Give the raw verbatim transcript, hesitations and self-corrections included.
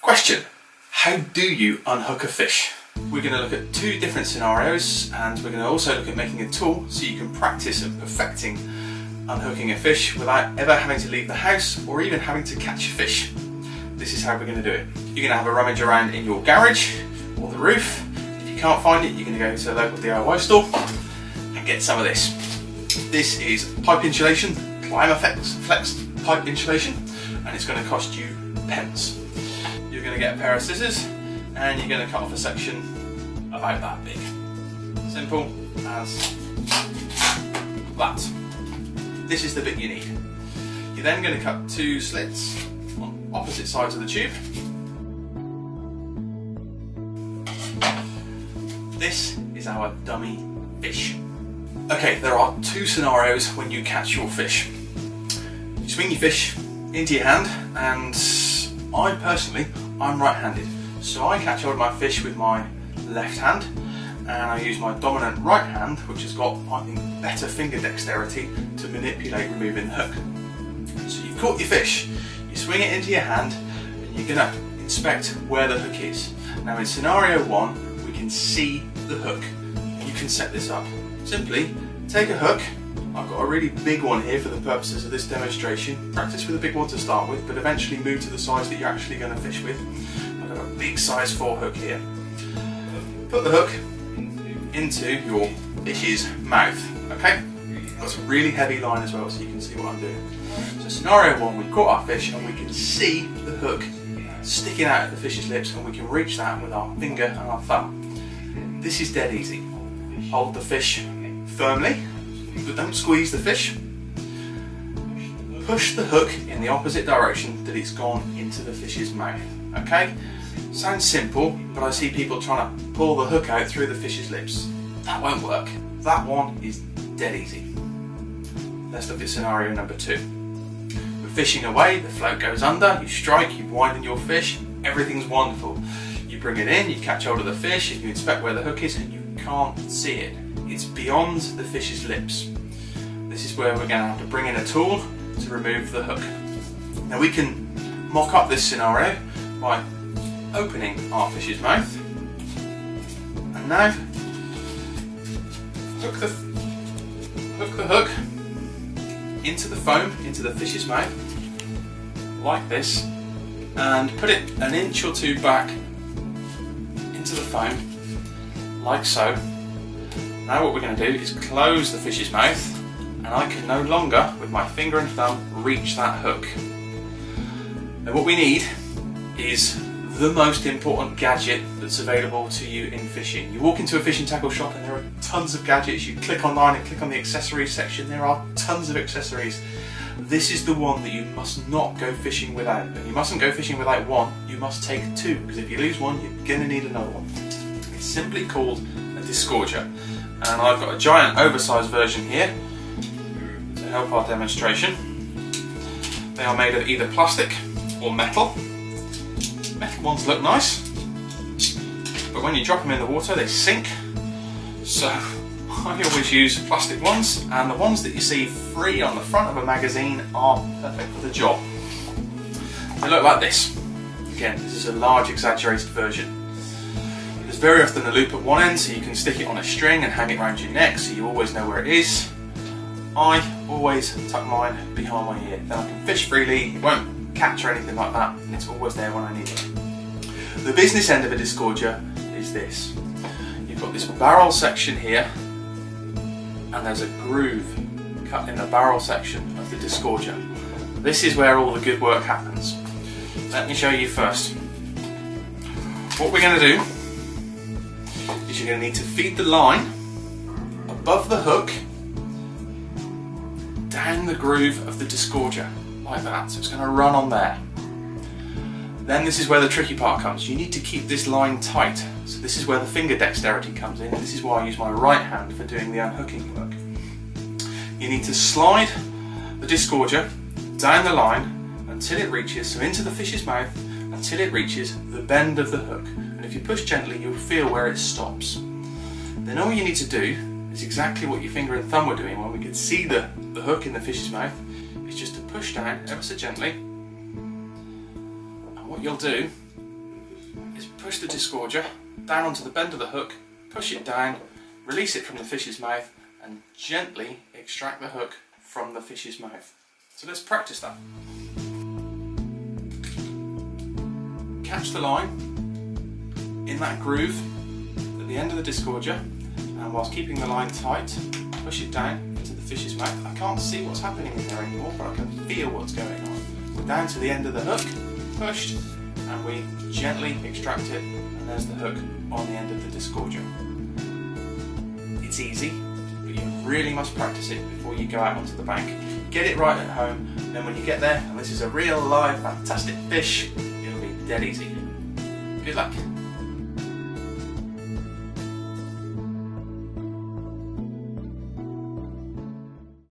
Question: how do you unhook a fish? We're going to look at two different scenarios, and we're going to also look at making a tool so you can practice and perfecting unhooking a fish without ever having to leave the house or even having to catch a fish. This is how we're going to do it. You're going to have a rummage around in your garage or the roof. If you can't find it, you're going to go to a local D I Y store and get some of this. This is pipe insulation, ClimaFlex pipe insulation, and it's going to cost you pence. You're going to get a pair of scissors and you're going to cut off a section about that big. Simple as that. This is the bit you need. You're then going to cut two slits on opposite sides of the tube. This is our dummy fish. Okay, there are two scenarios when you catch your fish. You swing your fish into your hand, and I personally, I'm right-handed. So I catch hold of my fish with my left hand, and I use my dominant right hand, which has got, I think, better finger dexterity to manipulate removing the hook. So you've caught your fish, you swing it into your hand, and you're gonna inspect where the hook is. Now in scenario one, we can see the hook. You can set this up. Simply take a hook. I've got a really big one here for the purposes of this demonstration. Practice with a big one to start with, but eventually move to the size that you're actually gonna fish with. I've got a big size four hook here. Put the hook into your fish's mouth, okay? That's a really heavy line as well, so you can see what I'm doing. So scenario one, we've caught our fish and we can see the hook sticking out of the fish's lips, and we can reach that with our finger and our thumb. This is dead easy. Hold the fish firmly, but don't squeeze the fish. Push the hook in the opposite direction that it's gone into the fish's mouth, okay? Sounds simple, but I see people trying to pull the hook out through the fish's lips. That won't work. That one is dead easy. Let's look at scenario number two. We're fishing away, the float goes under, you strike, you widen your fish, everything's wonderful. You bring it in, you catch hold of the fish, and you inspect where the hook is, and you can't see it. It's beyond the fish's lips. This is where we're going to have to bring in a tool to remove the hook. Now we can mock up this scenario by opening our fish's mouth, and now hook the, hook the hook into the foam, into the fish's mouth, like this, and put it an inch or two back into the foam, like so. Now what we're going to do is close the fish's mouth, and I can no longer, with my finger and thumb, reach that hook. Now what we need is the most important gadget that's available to you in fishing. You walk into a fishing tackle shop and there are tons of gadgets. You click online and click on the accessories section. There are tons of accessories. This is the one that you must not go fishing without. And you mustn't go fishing without one. You must take two, because if you lose one, you're going to need another one. It's simply called a disgorger. And I've got a giant oversized version here to help our demonstration. They are made of either plastic or metal. Metal ones look nice, but when you drop them in the water they sink. So I always use plastic ones, and the ones that you see free on the front of a magazine are perfect for the job. They look like this. Again, this is a large exaggerated version. There's very often a loop at one end, so you can stick it on a string and hang it around your neck so you always know where it is. I always tuck mine behind my ear, then I can fish freely, it won't catch or anything like that, and it's always there when I need it. The business end of a disgorger is this. You've got this barrel section here, and there's a groove cut in the barrel section of the disgorger. This is where all the good work happens. Let me show you first. What we're going to do is you're going to need to feed the line above the hook down the groove of the disgorger, like that, so it's going to run on there. Then this is where the tricky part comes. You need to keep this line tight, so this is where the finger dexterity comes in. This is why I use my right hand for doing the unhooking work. You need to slide the disgorger down the line until it reaches, so into the fish's mouth, until it reaches the bend of the hook. And if you push gently, you'll feel where it stops. Then all you need to do is exactly what your finger and thumb were doing when we could see the, the hook in the fish's mouth, is just to push down ever so gently. And what you'll do is push the disgorger down onto the bend of the hook, push it down, release it from the fish's mouth, and gently extract the hook from the fish's mouth. So let's practice that. Catch the line in that groove at the end of the disgorger, and whilst keeping the line tight, push it down into the fish's mouth. I can't see what's happening in there anymore, but I can feel what's going on. So down to the end of the hook, pushed, and we gently extract it, and there's the hook on the end of the disgorger. It's easy, but you really must practice it before you go out onto the bank. Get it right at home, and then when you get there, and this is a real live fantastic fish, it'll be dead easy. Good luck.